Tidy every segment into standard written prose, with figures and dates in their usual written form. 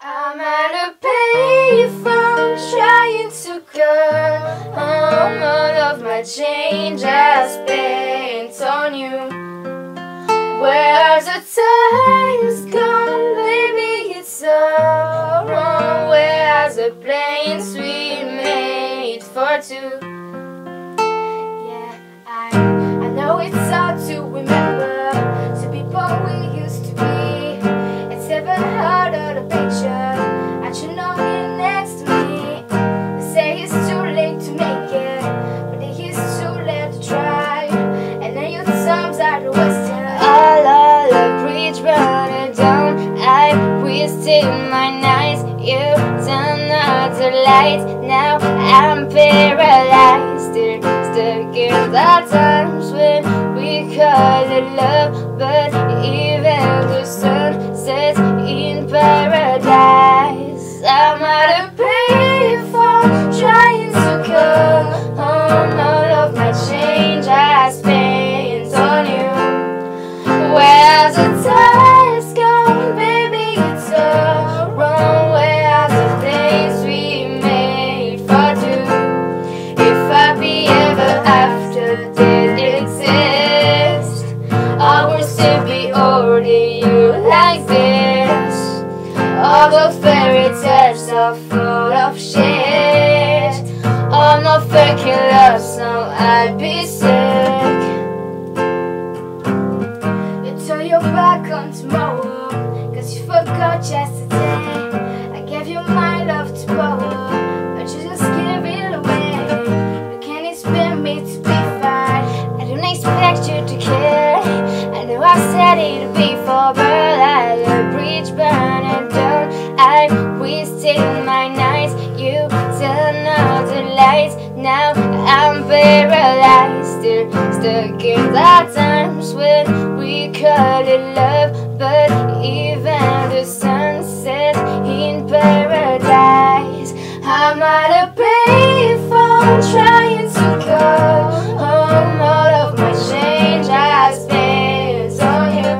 I'm at a payphone trying to come home. All of my change I spent on you. Where are the times gone? Baby, it's so wrong. Where are the plans we made for two? Yeah, I know it's hard to remember the people we used to be. It's ever harder to picture. Wasted my nights, you turned out the lights. Now I'm paralyzed, stuck in the times when we call it love, but even the sun sets in paradise. I'm at a payphone trying to come home. All of my change I spent on you. Where's the time? All the fairy tales are full of shit. I'm not faking love, so I'd be sick. You turn your back on tomorrow, cause you forgot yesterday. I gave you my love tomorrow, but you just gave it away. You can't expect me to be fine, I don't expect you to care. I know I said it before, but I love bridge burning down. I wasted my nights, you turn out the lights. Now I'm paralyzed, stuck in the times when we call it love, but even the sun sets in paradise. I'm at a payphone trying to go home. All of my change I spent on you.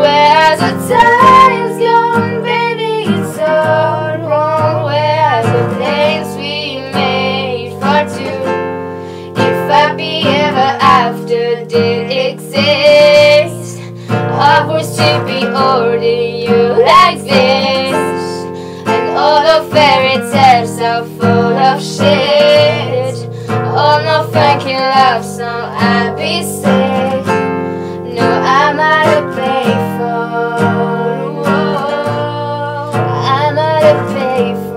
Where's the time's gone? After did exist, I wish to be holding you like this. And all the fairy tales are full of shit. All no fucking love, so I'd be sick. No, I'm at a payphone. I'm at a payphone.